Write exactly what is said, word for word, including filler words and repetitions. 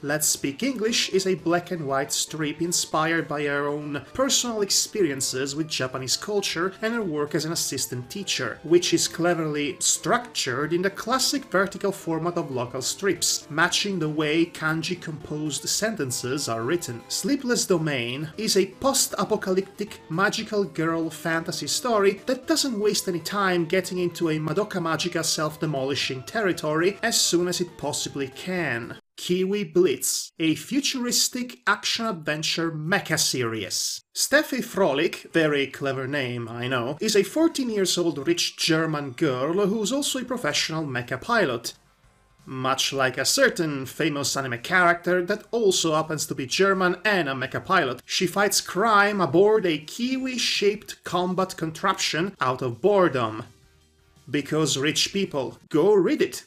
Let's Speak English is a black and white strip inspired by her own personal experiences with Japanese culture and her work as an assistant teacher, which is cleverly structured in the classic vertical format of local strips, matching the way kanji-composed sentences are written. Sleepless Domain is a post-apocalyptic magical girl fantasy story that doesn't waste any time getting into a Madoka Magica self-demolishing territory as soon as it possibly can. Kiwi Blitz, a futuristic action-adventure mecha series. Steffi Frolic, very clever name, I know, is a fourteen years old rich German girl who's also a professional mecha pilot. Much like a certain famous anime character that also happens to be German and a mecha pilot. She fights crime aboard a kiwi-shaped combat contraption out of boredom. Because rich people. Go read it!